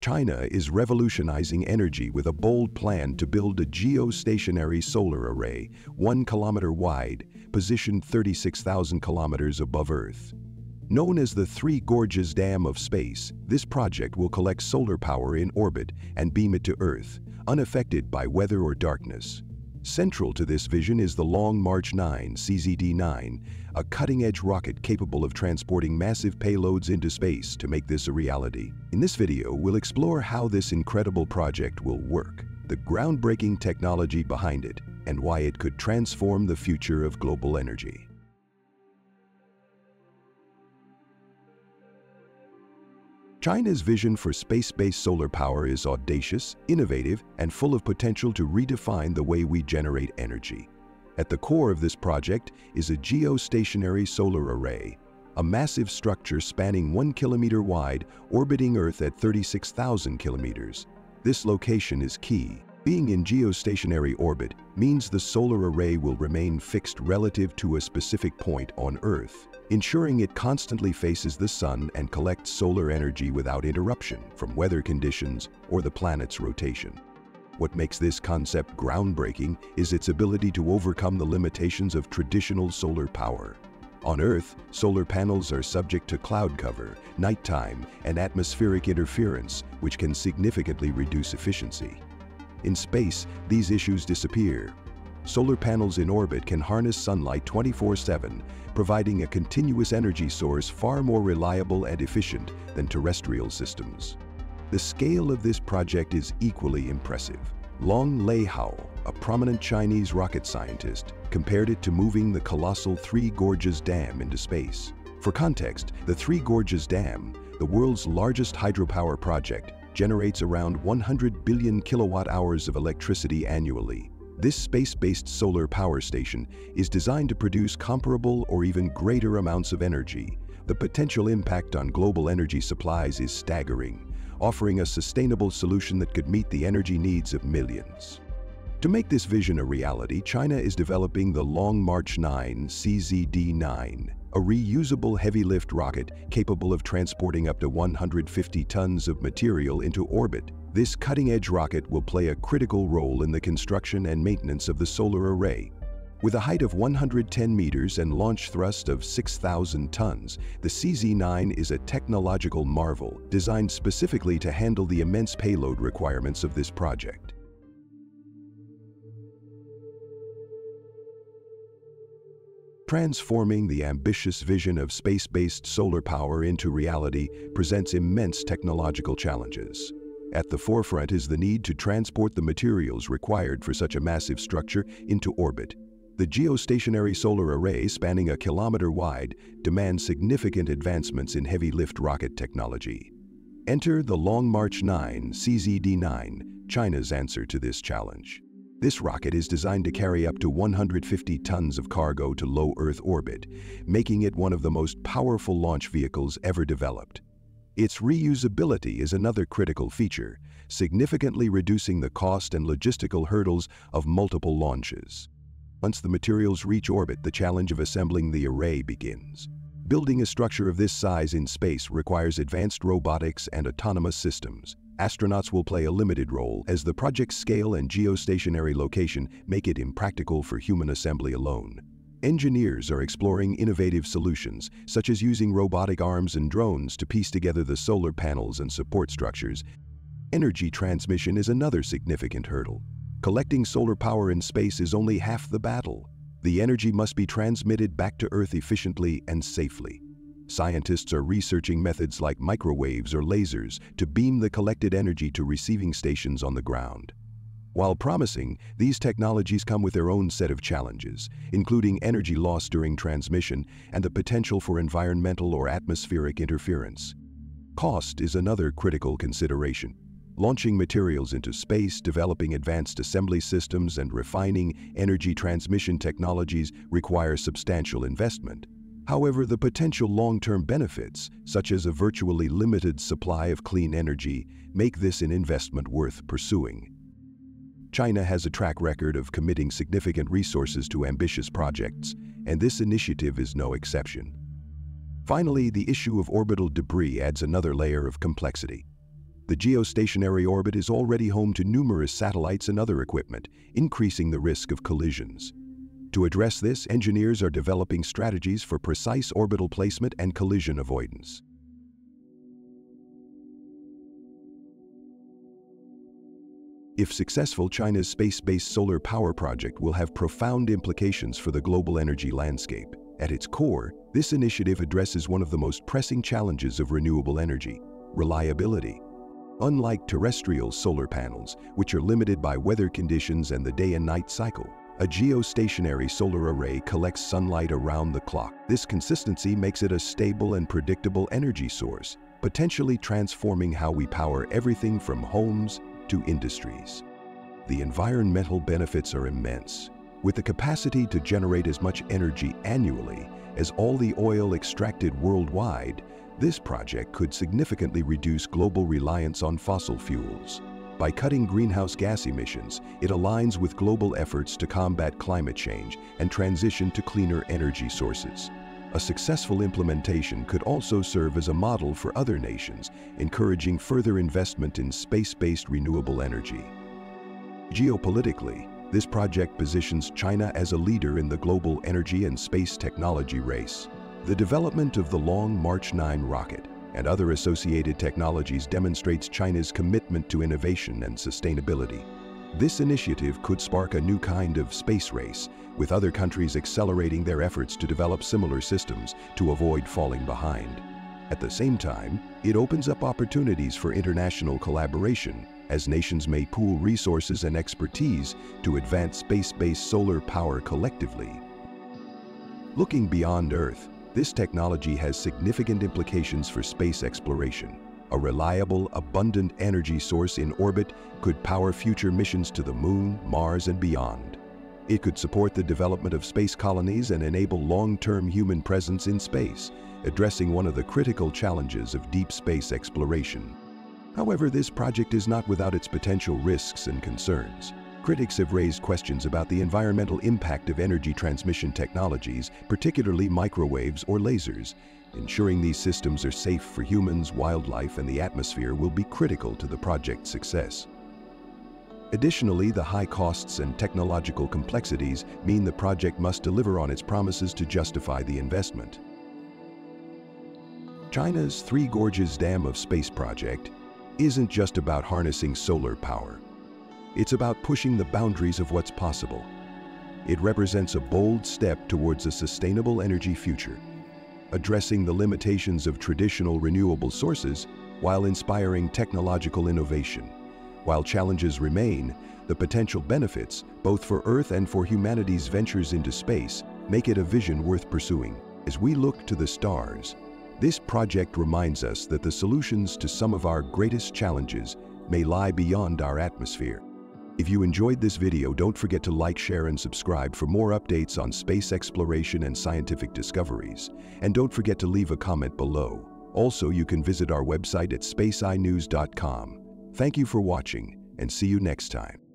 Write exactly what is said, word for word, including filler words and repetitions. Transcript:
China is revolutionizing energy with a bold plan to build a geostationary solar array, one kilometer wide, positioned thirty-six thousand kilometers above Earth. Known as the Three Gorges Dam of Space, this project will collect solar power in orbit and beam it to Earth, unaffected by weather or darkness. Central to this vision is the Long March nine C Z D nine, a cutting-edge rocket capable of transporting massive payloads into space to make this a reality. In this video, we'll explore how this incredible project will work, the groundbreaking technology behind it, and why it could transform the future of global energy. China's vision for space-based solar power is audacious, innovative, and full of potential to redefine the way we generate energy. At the core of this project is a geostationary solar array, a massive structure spanning one kilometer wide, orbiting Earth at thirty-six thousand kilometers. This location is key. Being in geostationary orbit means the solar array will remain fixed relative to a specific point on Earth, ensuring it constantly faces the sun and collects solar energy without interruption from weather conditions or the planet's rotation. What makes this concept groundbreaking is its ability to overcome the limitations of traditional solar power. On Earth, solar panels are subject to cloud cover, nighttime, and atmospheric interference, which can significantly reduce efficiency. In space, these issues disappear. Solar panels in orbit can harness sunlight twenty-four seven, providing a continuous energy source far more reliable and efficient than terrestrial systems. The scale of this project is equally impressive. Long Leihao, a prominent Chinese rocket scientist, compared it to moving the colossal Three Gorges Dam into space. For context, the Three Gorges Dam, the world's largest hydropower project, generates around one hundred billion kilowatt hours of electricity annually. This space-based solar power station is designed to produce comparable or even greater amounts of energy. The potential impact on global energy supplies is staggering, offering a sustainable solution that could meet the energy needs of millions. To make this vision a reality, China is developing the Long March nine C Z D nine, a reusable heavy-lift rocket capable of transporting up to one hundred fifty tons of material into orbit. This cutting-edge rocket will play a critical role in the construction and maintenance of the solar array. With a height of one hundred ten meters and launch thrust of six thousand tons, the C Z nine is a technological marvel designed specifically to handle the immense payload requirements of this project. Transforming the ambitious vision of space-based solar power into reality presents immense technological challenges. At the forefront is the need to transport the materials required for such a massive structure into orbit. The geostationary solar array, spanning a kilometer wide, demands significant advancements in heavy-lift rocket technology. Enter the Long March nine C Z D nine, China's answer to this challenge. This rocket is designed to carry up to one hundred fifty tons of cargo to low Earth orbit, making it one of the most powerful launch vehicles ever developed. Its reusability is another critical feature, significantly reducing the cost and logistical hurdles of multiple launches. Once the materials reach orbit, the challenge of assembling the array begins. Building a structure of this size in space requires advanced robotics and autonomous systems. Astronauts will play a limited role, as the project's scale and geostationary location make it impractical for human assembly alone. Engineers are exploring innovative solutions, such as using robotic arms and drones to piece together the solar panels and support structures. Energy transmission is another significant hurdle. Collecting solar power in space is only half the battle. The energy must be transmitted back to Earth efficiently and safely. Scientists are researching methods like microwaves or lasers to beam the collected energy to receiving stations on the ground. While promising, these technologies come with their own set of challenges, including energy loss during transmission and the potential for environmental or atmospheric interference. Cost is another critical consideration. Launching materials into space, developing advanced assembly systems, and refining energy transmission technologies require substantial investment. However, the potential long-term benefits, such as a virtually limited supply of clean energy, make this an investment worth pursuing. China has a track record of committing significant resources to ambitious projects, and this initiative is no exception. Finally, the issue of orbital debris adds another layer of complexity. The geostationary orbit is already home to numerous satellites and other equipment, increasing the risk of collisions. To address this, engineers are developing strategies for precise orbital placement and collision avoidance. If successful, China's space-based solar power project will have profound implications for the global energy landscape. At its core, this initiative addresses one of the most pressing challenges of renewable energy: reliability. Unlike terrestrial solar panels, which are limited by weather conditions and the day and night cycle, a geostationary solar array collects sunlight around the clock. This consistency makes it a stable and predictable energy source, potentially transforming how we power everything from homes to industries. The environmental benefits are immense, with the capacity to generate as much energy annually as all the oil extracted worldwide. This project could significantly reduce global reliance on fossil fuels. By cutting greenhouse gas emissions, it aligns with global efforts to combat climate change and transition to cleaner energy sources. A successful implementation could also serve as a model for other nations, encouraging further investment in space-based renewable energy. Geopolitically, this project positions China as a leader in the global energy and space technology race. The development of the Long March nine rocket and other associated technologies demonstrates China's commitment to innovation and sustainability. This initiative could spark a new kind of space race, with other countries accelerating their efforts to develop similar systems to avoid falling behind. At the same time, it opens up opportunities for international collaboration, as nations may pool resources and expertise to advance space-based solar power collectively. Looking beyond Earth, this technology has significant implications for space exploration. A reliable, abundant energy source in orbit could power future missions to the Moon, Mars, and beyond. It could support the development of space colonies and enable long-term human presence in space, addressing one of the critical challenges of deep space exploration. However, this project is not without its potential risks and concerns. Critics have raised questions about the environmental impact of energy transmission technologies, particularly microwaves or lasers. Ensuring these systems are safe for humans, wildlife, and the atmosphere will be critical to the project's success. Additionally, the high costs and technological complexities mean the project must deliver on its promises to justify the investment. China's Three Gorges Dam of Space project isn't just about harnessing solar power. It's about pushing the boundaries of what's possible. It represents a bold step towards a sustainable energy future, addressing the limitations of traditional renewable sources while inspiring technological innovation. While challenges remain, the potential benefits, both for Earth and for humanity's ventures into space, make it a vision worth pursuing. As we look to the stars, this project reminds us that the solutions to some of our greatest challenges may lie beyond our atmosphere. If you enjoyed this video, don't forget to like, share, and subscribe for more updates on space exploration and scientific discoveries. And don't forget to leave a comment below. Also, you can visit our website at space i news dot com. Thank you for watching, and see you next time.